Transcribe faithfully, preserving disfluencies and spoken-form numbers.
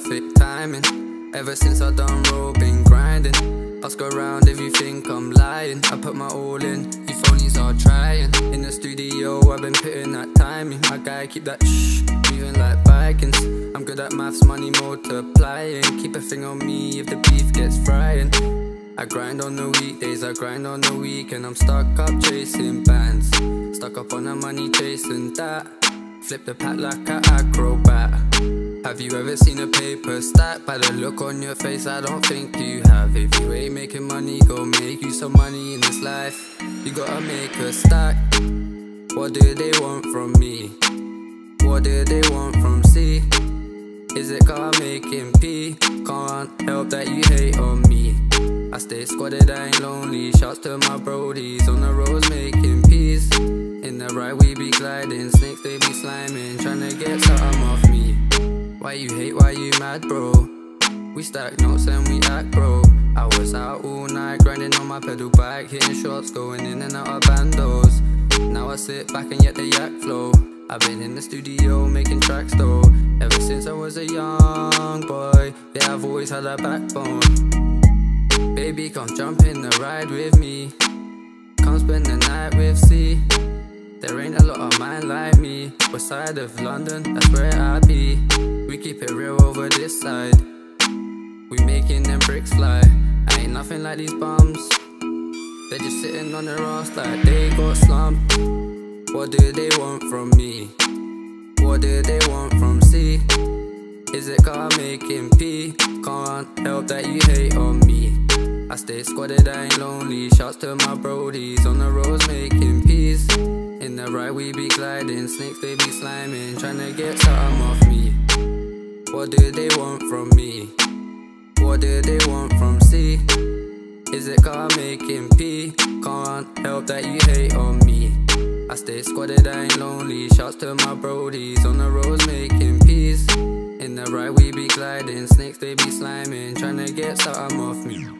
perfect timing. Ever since I done roll, been grinding. Ask around if you think I'm lying. I put my all in, you phonies are trying. In the studio, I've been putting that time in. My guy keep that shh, moving like Vikings. I'm good at maths, money multiplying. Keep a thing on me if the beef gets frying. I grind on the weekdays, I grind on the weekend. I'm stuck up chasing bands, stuck up on the money chasing that. Flip the pack like an acrobat. Have you ever seen a paper stack? By the look on your face, I don't think you have. If you ain't making money, go make you some money in this life. You gotta make a stack. What do they want from me? What do they want from C? Is it cause I'm making P? Can't help that you hate on me. I stay squatted, I ain't lonely. Shouts to my brodies on the roads making peace. In the right we be gliding, snakes they be sliming, tryna get something off me. Why you hate, why you mad bro? We stack notes and we act bro. I was out all night grinding on my pedal bike, hitting shots, going in and out of bandos. Now I sit back and get the yak flow. I've been in the studio making tracks though. Ever since I was a young boy, yeah I've always had a backbone. Baby, come jump in the ride with me. Come spend the night with C. There ain't a lot of mine like me. West side of London, that's where I be. We keep it real over this side. We making them bricks fly. I ain't nothing like these bums. They just sitting on their ass like they got slumped. What do they want from me? What do they want from C? Is it cause I'm making P? Can't help that you hate on me. I stay squatted, I ain't lonely. Shouts to my brodies on the roads making peace. In the right we be gliding, snakes they be sliming, tryna get something off me. What do they want from me? What do they want from C? Is it cause I'm making P? Can't help that you hate on me. I stay squatted, I ain't lonely. Shouts to my brodies on the roads making peace. In the right we be gliding, snakes they be sliming, tryna get something off me.